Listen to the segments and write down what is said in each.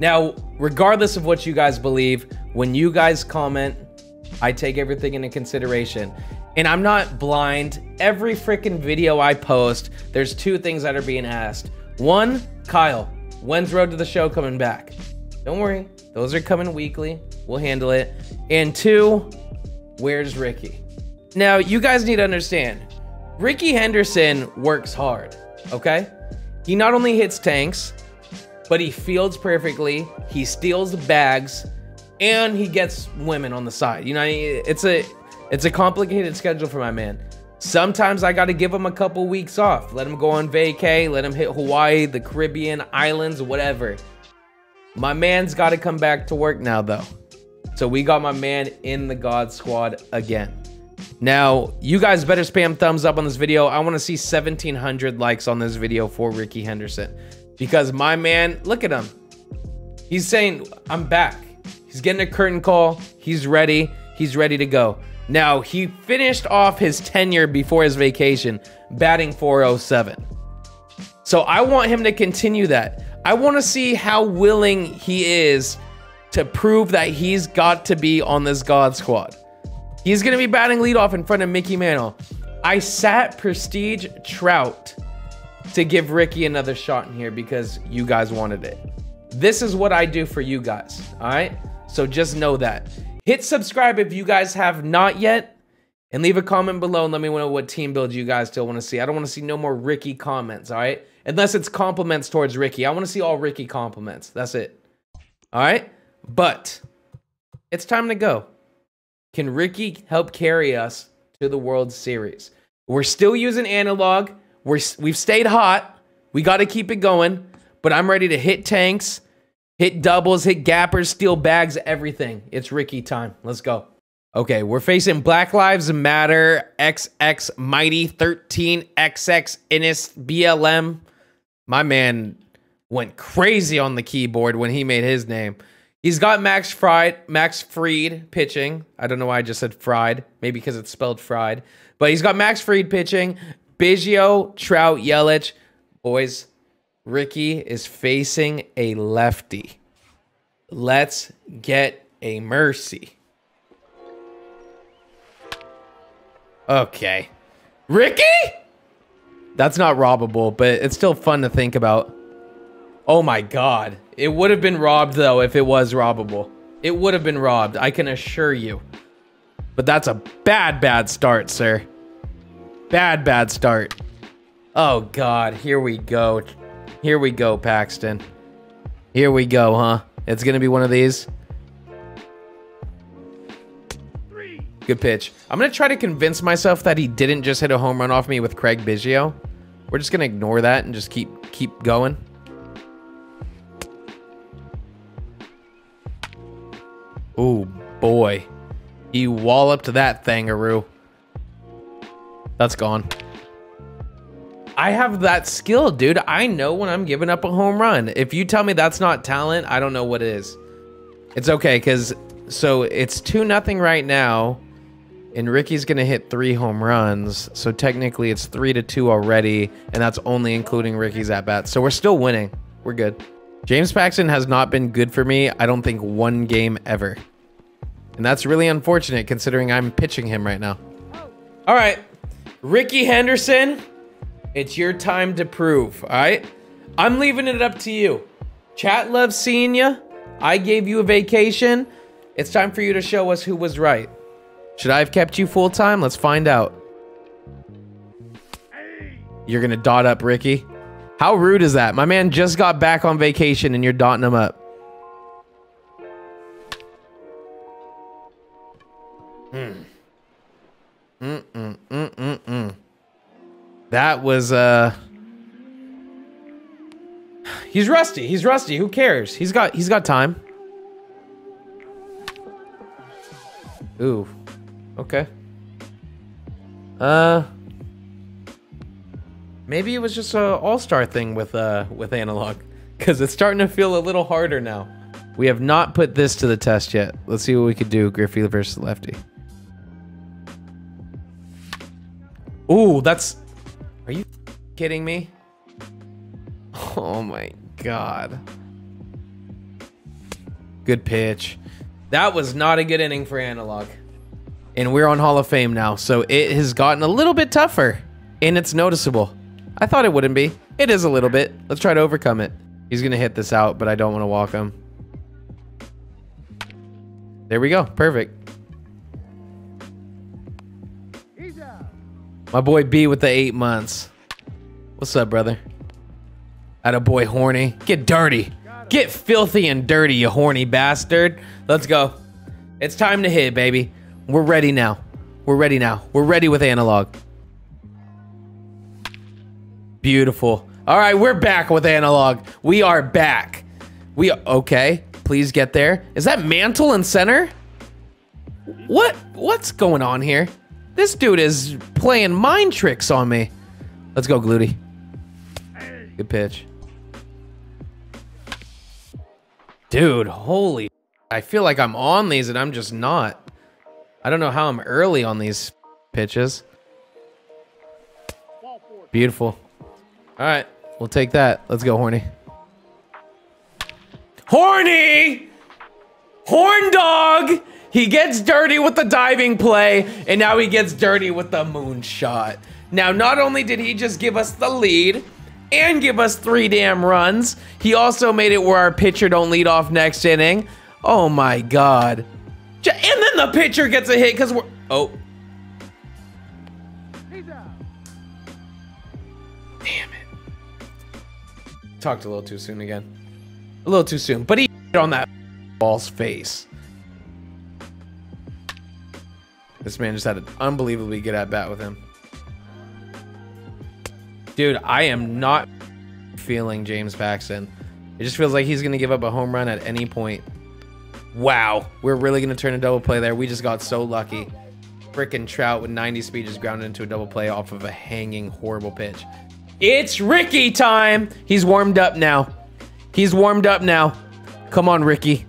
Now, regardless of what you guys believe, when you guys comment, I take everything into consideration. And I'm not blind. Every freaking video I post, there's two things that are being asked. One, Kyle, when's Road to the Show coming back? Don't worry, those are coming weekly. We'll handle it. And two, where's Rickey? Now, you guys need to understand, Rickey Henderson works hard, okay? He not only hits tanks, but he fields perfectly, he steals bags, and he gets women on the side. You know, it's a complicated schedule for my man. Sometimes I gotta give him a couple weeks off, let him go on vacay, let him hit Hawaii, the Caribbean, islands, whatever. My man's gotta come back to work now though. So we got my man in the God Squad again. Now, you guys better spam thumbs up on this video. I wanna see 1,700 likes on this video for Rickey Henderson. Because my man, look at him. He's saying, I'm back. He's getting a curtain call, he's ready to go. Now, he finished off his tenure before his vacation, batting .407. So I want him to continue that. I wanna see how willing he is to prove that he's got to be on this God Squad. He's gonna be batting leadoff in front of Mickey Mantle. I sat Prestige Trout to give Rickey another shot in here because you guys wanted it. This is what I do for you guys, all right? So just know that. Hit subscribe if you guys have not yet, and leave a comment below and let me know what team build you guys still wanna see. I don't wanna see no more Rickey comments, all right? Unless it's compliments towards Rickey. I wanna see all Rickey compliments, that's it. All right, but it's time to go. Can Rickey help carry us to the World Series? We're still using analog. We've stayed hot. We got to keep it going. But I'm ready to hit tanks, hit doubles, hit gappers, steal bags, everything. It's Rickey time. Let's go. Okay, we're facing Black Lives Matter XX Mighty 13 XX Innis BLM. My man went crazy on the keyboard when he made his name. He's got Max Fried pitching. I don't know why I just said fried. Maybe because it's spelled fried. But he's got Max Fried pitching. Biggio, Trout, Yelich. Boys, Rickey is facing a lefty. Let's get a mercy. Okay. Rickey? That's not robbable, but it's still fun to think about. Oh my God. It would have been robbed though if it was robbable. It would have been robbed, I can assure you. But that's a bad, bad start, sir. Bad, bad start. Oh God, here we go. Here we go, Paxton. Here we go, huh? It's gonna be one of these. Good pitch. I'm gonna try to convince myself that he didn't just hit a home run off me with Craig Biggio. We're just gonna ignore that and just keep going. Oh boy, he walloped that thangaroo. That's gone. I have that skill, dude. I know when I'm giving up a home run. If you tell me that's not talent, I don't know what it is. It's okay, because so it's 2-0 right now, and Rickey's gonna hit 3 home runs. So technically it's 3-2 already, and that's only including Rickey's at bat. So we're still winning. We're good. James Paxton has not been good for me, I don't think, one game ever. And that's really unfortunate considering I'm pitching him right now. All right, Rickey Henderson, it's your time to prove, all right? I'm leaving it up to you. Chat loves seeing you. I gave you a vacation. It's time for you to show us who was right. Should I have kept you full time? Let's find out. You're gonna dot up Rickey. How rude is that? My man just got back on vacation and you're dotting him up. That was, he's rusty. He's rusty. Who cares? He's got time. Ooh. Okay. Maybe it was just an all-star thing with analog, because it's starting to feel a little harder now. We have not put this to the test yet. Let's see what we could do, Griffey versus lefty. Ooh, that's... Are you kidding me? Oh my God. Good pitch. That was not a good inning for Analog. And we're on Hall of Fame now, so it has gotten a little bit tougher. And it's noticeable. I thought it wouldn't be. It is a little bit. Let's try to overcome it. He's going to hit this out, but I don't want to walk him. There we go. Perfect. My boy B with the 8 months. What's up, brother? Atta boy, horny. Get dirty. Get filthy and dirty, you horny bastard. Let's go. It's time to hit, baby. We're ready now. We're ready now. We're ready with Analog. Beautiful. All right, we're back with Analog. We are back. We are, okay. Please get there. Is that Mantle in center? What's going on here? This dude is playing mind tricks on me. Let's go, Gluty. Good pitch. Dude, holy. I feel like I'm on these and I'm just not. I don't know how I'm early on these pitches. Beautiful. All right, we'll take that. Let's go, Horny. Horny! Horn dog! He gets dirty with the diving play, and now he gets dirty with the moonshot. Now, not only did he just give us the lead and give us 3 damn runs, he also made it where our pitcher don't lead off next inning. Oh, my God. And then the pitcher gets a hit because we're... Oh. Damn it. Talked a little too soon again. A little too soon, but he hit on that ball's face. This man just had an unbelievably good at-bat with him. Dude, I am not feeling James Paxton. It just feels like he's going to give up a home run at any point. Wow. We're really going to turn a double play there. We just got so lucky. Frickin' Trout with 90 speed just grounded into a double play off of a hanging, horrible pitch. It's Rickey time. He's warmed up now. He's warmed up now. Come on, Rickey.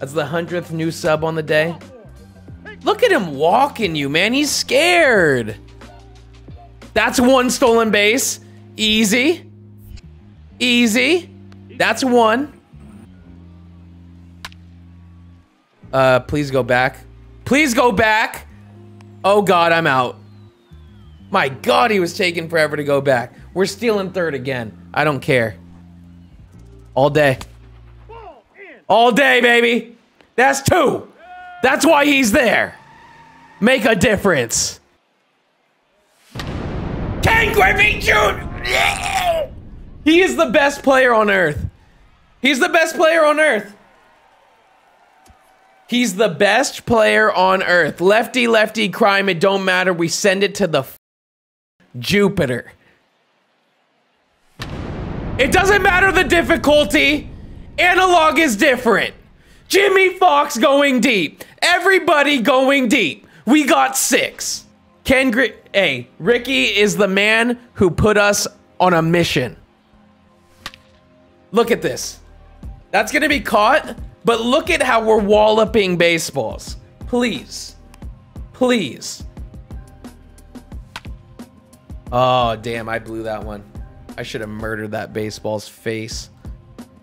That's the 100th new sub on the day. Look at him walking you, man. He's scared. That's 1 stolen base. Easy. Easy. That's 1. Please go back. Please go back. Oh, God, I'm out. My God, he was taking forever to go back. We're stealing third again. I don't care. All day. All day, baby. That's 2. That's why he's there. Make a difference. Ken Griffey Jr. He is the best player on earth. He's the best player on earth. He's the best player on earth. Lefty, lefty, crime, it don't matter. We send it to the Jupiter. It doesn't matter the difficulty. Analog is different. Jimmy Foxx going deep. Everybody going deep. We got 6. Hey, Rickey is the man who put us on a mission. Look at this. That's going to be caught, but look at how we're walloping baseballs. Please. Please. Oh, damn, I blew that one. I should have murdered that baseball's face.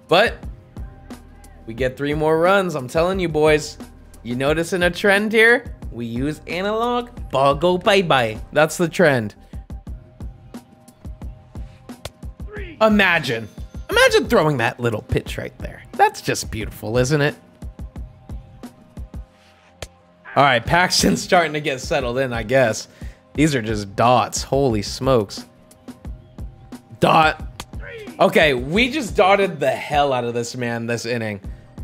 But... we get 3 more runs. I'm telling you, boys. You noticing a trend here? We use Analog. Ball go bye-bye. That's the trend. 3. Imagine. Imagine throwing that little pitch right there. That's just beautiful, isn't it? All right, Paxton's starting to get settled in, I guess. These are just dots. Holy smokes. Dot. Okay, we just dotted the hell out of this man this inning.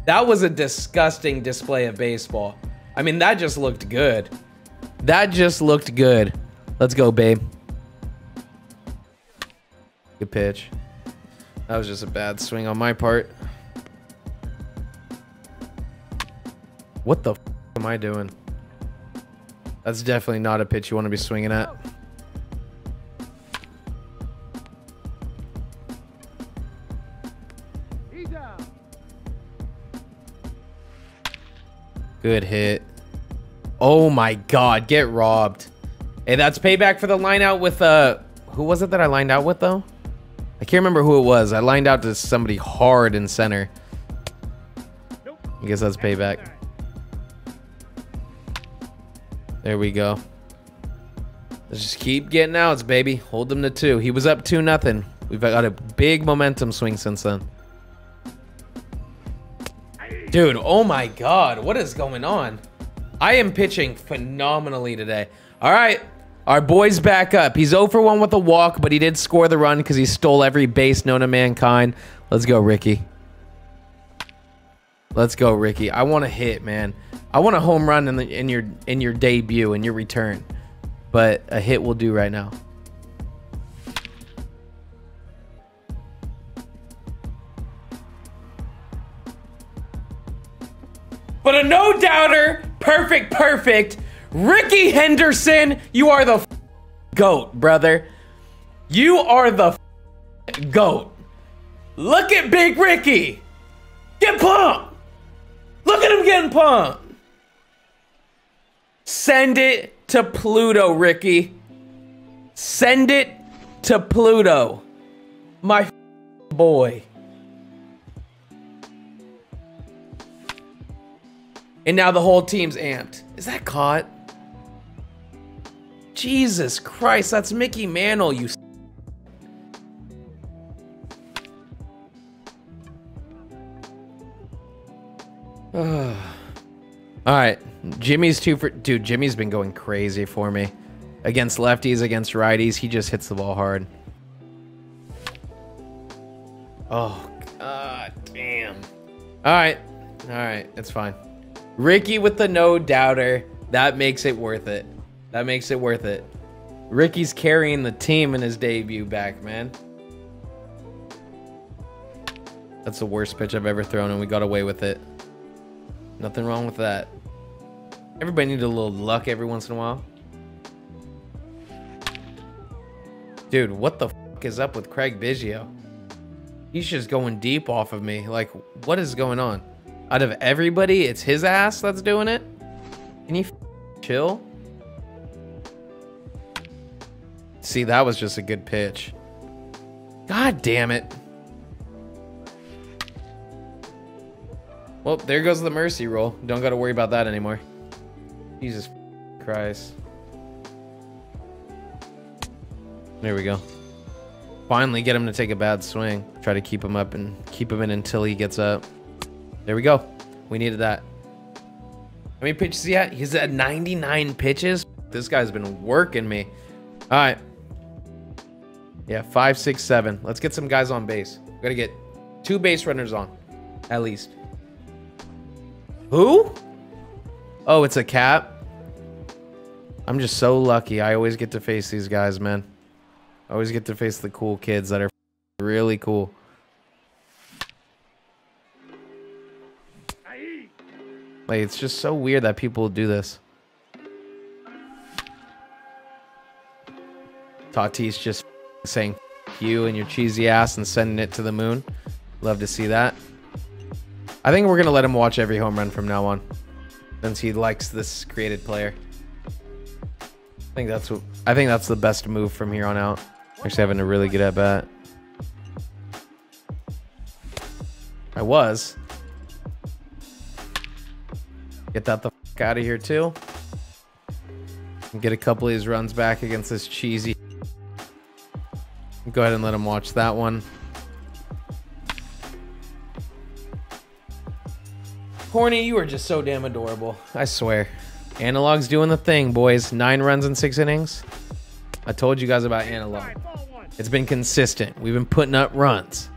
That was a disgusting display of baseball. I mean, that just looked good. That just looked good. Let's go, babe. Good pitch. That was just a bad swing on my part. What the f am I doing? That's definitely not a pitch you want to be swinging at. Good hit. Oh my God, get robbed. Hey, that's payback for the line out with, who was it that I lined out with though? I can't remember who it was. I lined out to somebody hard in center. I guess that's payback. There we go. Let's just keep getting outs, baby. Hold them to 2. He was up 2-0. We've got a big momentum swing since then. Dude, oh my God. What is going on? I am pitching phenomenally today. All right. Our boy's back up. He's 0 for 1 with a walk, but he did score the run because he stole every base known to mankind. Let's go, Rickey. Let's go, Rickey. I want to hit, man. I want a home run in your debut, in your return. But a hit will do right now. But a no-doubter, perfect. Rickey Henderson, you are the GOAT, brother. You are the GOAT. Look at Big Rickey. Get pumped. Look at him getting pumped. Send it to Pluto, Rickey. Send it to Pluto. My boy. And now the whole team's amped. Is that caught? Jesus Christ, that's Mickey Mantle, you All right, Jimmy's 2 for... Dude, Jimmy's been going crazy for me. Against lefties, against righties, he just hits the ball hard. Oh, God damn. All right, it's fine. Rickey with the no-doubter. That makes it worth it. That makes it worth it. Rickey's carrying the team in his debut back, man. That's the worst pitch I've ever thrown, and we got away with it. Nothing wrong with that. Everybody needs a little luck every once in a while. Dude, what the fuck is up with Craig Biggio? He's just going deep off of me. Like, what is going on? Out of everybody, it's his ass that's doing it? Can you chill? See, that was just a good pitch. God damn it. Well, there goes the mercy roll. Don't got to worry about that anymore. Jesus Christ. There we go. Finally get him to take a bad swing. Try to keep him up and keep him in until he gets up. There we go. We needed that. How many pitches he at? He's at 99 pitches. This guy's been working me. All right. Yeah, 5, 6, 7. Let's get some guys on base. We got to get 2 base runners on, at least. Who? Oh, it's a cap. I'm just so lucky. I always get to face these guys, man. I always get to face the cool kids that are really cool. Like, it's just so weird that people do this. Tatis just saying F you and your cheesy ass and sending it to the moon. Love to see that. I think we're gonna let him watch every home run from now on, since he likes this created player. I think that's the best move from here on out. Actually, having a really good at bat. I was. Get that the fuck out of here too. And get a couple of his runs back against this cheesy. Go ahead and let him watch that one. Corny, you are just so damn adorable. I swear. Analog's doing the thing, boys. 9 runs in 6 innings. I told you guys about Analog. It's been consistent. We've been putting up runs.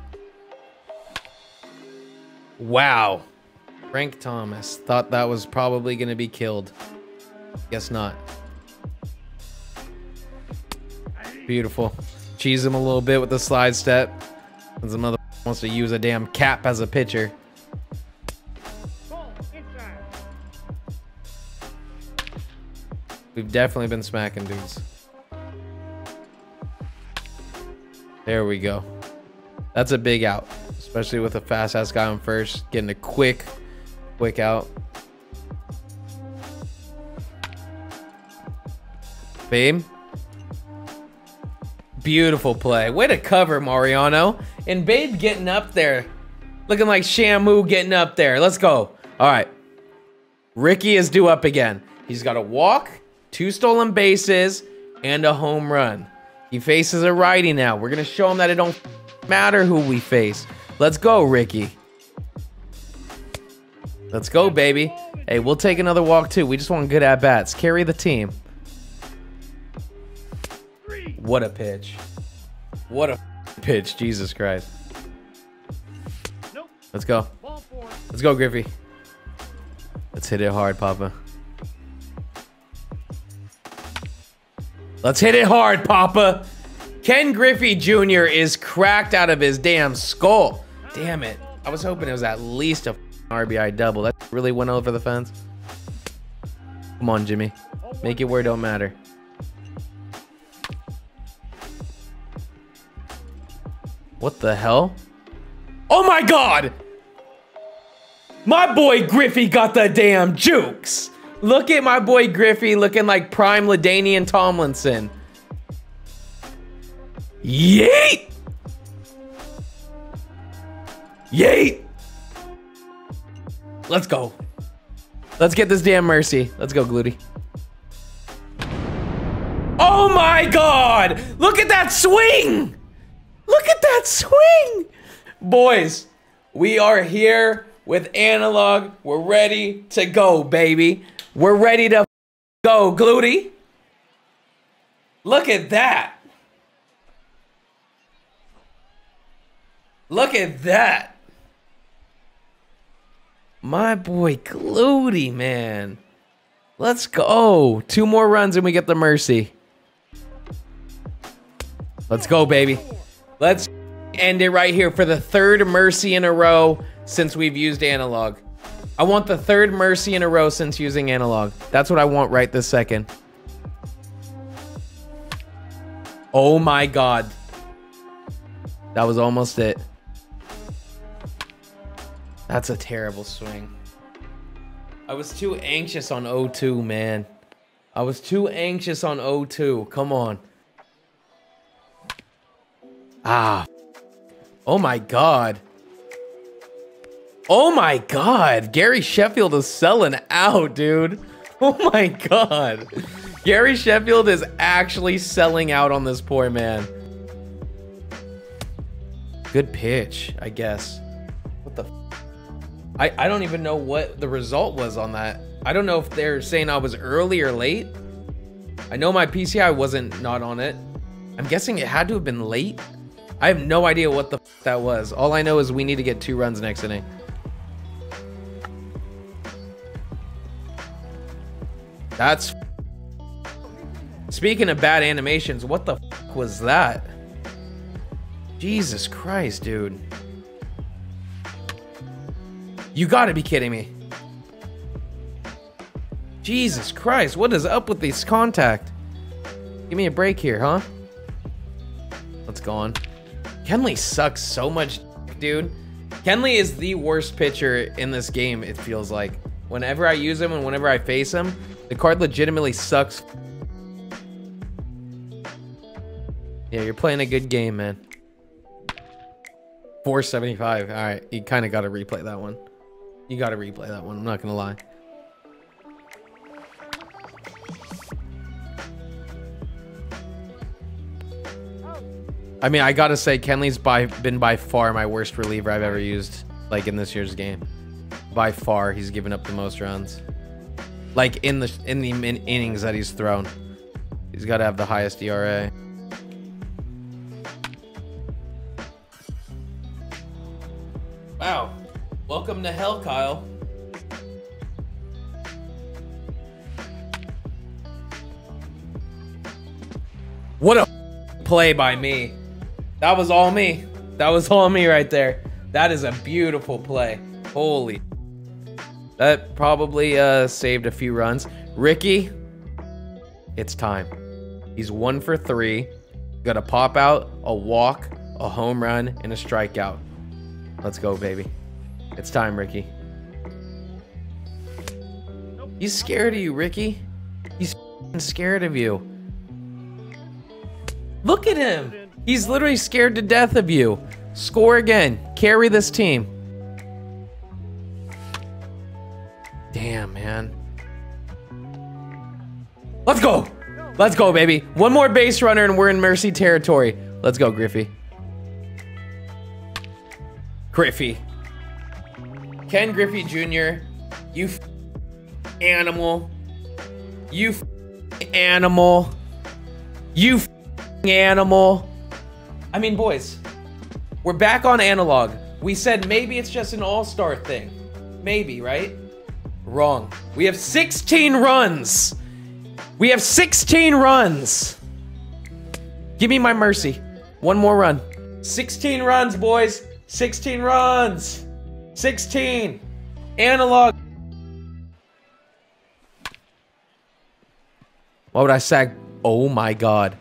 Wow. Frank Thomas thought that was probably going to be killed. Guess not. Beautiful. Cheese him a little bit with the slide step. Because the mother wants to use a damn cap as a pitcher. We've definitely been smacking dudes. There we go. That's a big out. Especially with a fast-ass guy on first. Getting a quick out. Babe. Beautiful play. Way to cover, Mariano. And Babe getting up there. Looking like Shamu getting up there. Let's go. All right. Rickey is due up again. He's got a walk, 2 stolen bases, and a home run. He faces a righty now. We're going to show him that it don't matter who we face. Let's go, Rickey. Let's go, baby. Hey, we'll take another walk, too. We just want good at-bats. Carry the team. What a pitch. What a pitch. Jesus Christ. Let's go. Let's go, Griffey. Let's hit it hard, Papa. Let's hit it hard, Papa. Ken Griffey Jr. is cracked out of his damn skull. Damn it. I was hoping it was at least a RBI double. That really went over the fence. Come on, Jimmy. Make it where it don't matter. What the hell? Oh my God! My boy Griffey got the damn jukes. Look at my boy Griffey looking like prime LaDainian Tomlinson. Yeet! Yeet! Let's go. Let's get this damn mercy. Let's go, Gluty. Oh my God! Look at that swing! Look at that swing! Boys, we are here with Analog. We're ready to go, baby. We're ready to go, Gluty. Look at that. Look at that. My boy Gluty, man. Let's go. 2 more runs and we get the mercy. Let's go, baby. Let's end it right here for the 3rd mercy in a row since we've used Analog. I want the 3rd mercy in a row since using Analog. That's what I want right this second. Oh my God. That was almost it. That's a terrible swing. I was too anxious on 0-2, man. I was too anxious on 0-2. Come on. Ah. Oh my God. Oh my God. Gary Sheffield is selling out, dude. Oh my God. Gary Sheffield is actually selling out on this poor man. Good pitch, I guess. What the f? I don't even know what the result was on that. I don't know if they're saying I was early or late. I know my PCI wasn't not on it. I'm guessing it had to have been late. I have no idea what the f that was. All I know is we need to get 2 runs next inning. That's f. Speaking of bad animations, what the f was that? Jesus Christ, dude. You gotta be kidding me. Jesus Christ, what is up with this contact? Give me a break here, huh? Let's go on. Kenley sucks so much, dude. Kenley is the worst pitcher in this game, it feels like. Whenever I use him and whenever I face him, the card legitimately sucks. Yeah, you're playing a good game, man. 475. All right, you kind of got to replay that one. You got to replay that one. I'm not going to lie. I mean, I got to say, Kenley's been by far my worst reliever I've ever used, like, in this year's game. By far, he's given up the most runs. Like, in the innings that he's thrown. He's got to have the highest ERA. Wow. Welcome to hell, Kyle. What a play by me. That was all me. That was all me right there. That is a beautiful play. Holy. That probably saved a few runs. Rickey, it's time. He's 1 for 3. Got a pop out, a walk, a home run, and a strikeout. Let's go, baby. It's time, Rickey. He's scared of you, Rickey. He's scared of you. Look at him. He's literally scared to death of you. Score again. Carry this team. go. Let's go, baby. One more base runner and we're in mercy territory. Let's go, Griffey. Griffey. Ken Griffey Jr., you animal. You animal. You animal. I mean, boys, we're back on analog. We said maybe it's just an all-star thing. Maybe, right? Wrong. We have 16 runs. We have 16 runs. Give me my mercy. One more run. 16 runs, boys. 16 runs. 16. Analog. Why would I sag? Oh my God.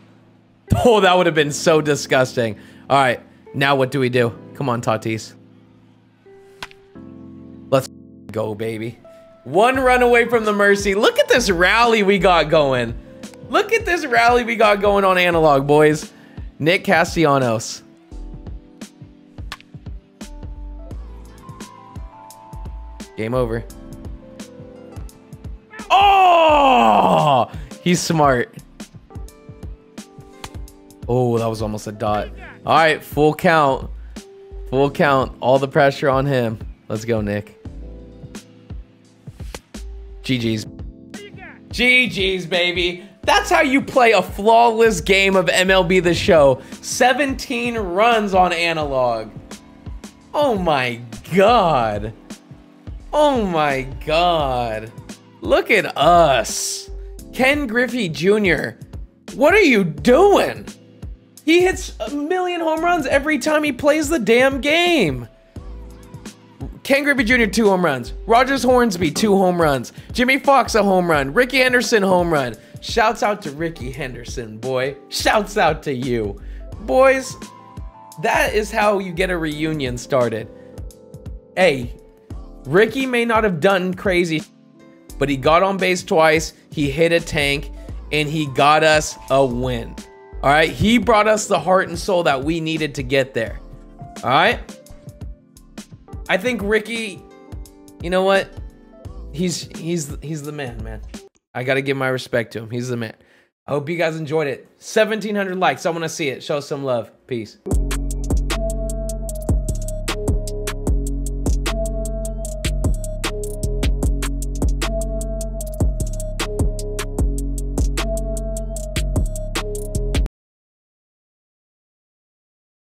Oh, that would have been so disgusting. All right, now what do we do? Come on, Tatis. Let's go, baby. One run away from the mercy. Look at this rally we got going. Look at this rally we got going on analog, boys. Nick Castellanos. Game over. Oh! He's smart. Oh, that was almost a dot. All right, full count. Full count. All the pressure on him. Let's go, Nick. GG's. GG's, baby. That's how you play a flawless game of MLB The Show. 17 runs on analog. Oh my God. Oh my God. Look at us. Ken Griffey Jr. What are you doing? He hits a million home runs every time he plays the damn game. Ken Griffey Jr., 2 home runs. Rogers Hornsby, 2 home runs. Jimmy Foxx, a home run. Rickey Henderson, home run. Shouts out to Rickey Henderson, boy. Shouts out to you. Boys, that is how you get a reunion started. Hey, Rickey may not have done crazy, but he got on base twice, he hit a tank, and he got us a win. All right, he brought us the heart and soul that we needed to get there. All right? I think Rickey, you know what? He's the man, man. I gotta give my respect to him. He's the man. I hope you guys enjoyed it. 1,700 likes. I wanna see it. Show some love. Peace.